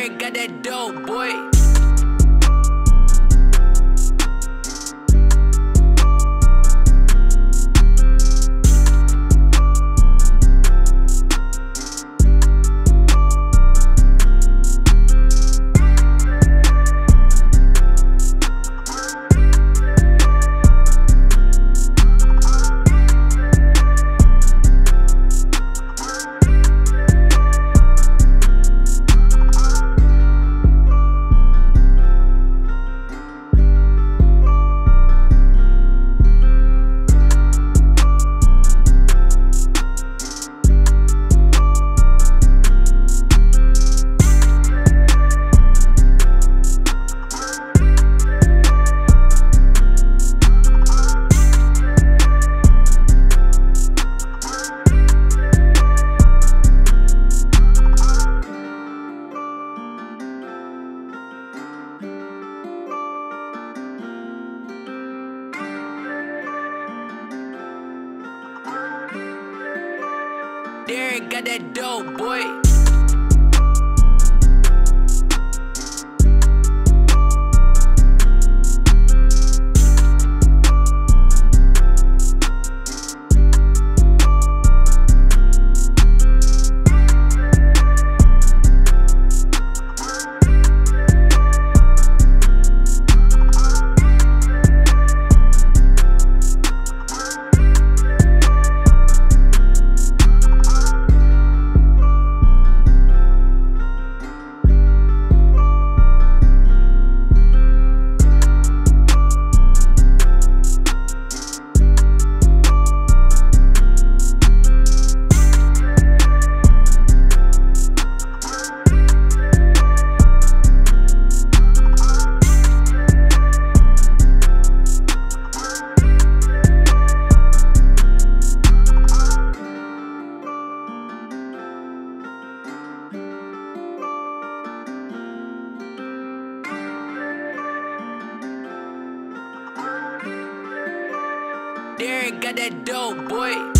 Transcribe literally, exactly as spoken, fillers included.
Derrick got that dope, boy. Derrick got that dope, boy. Derrick got that dope, boy.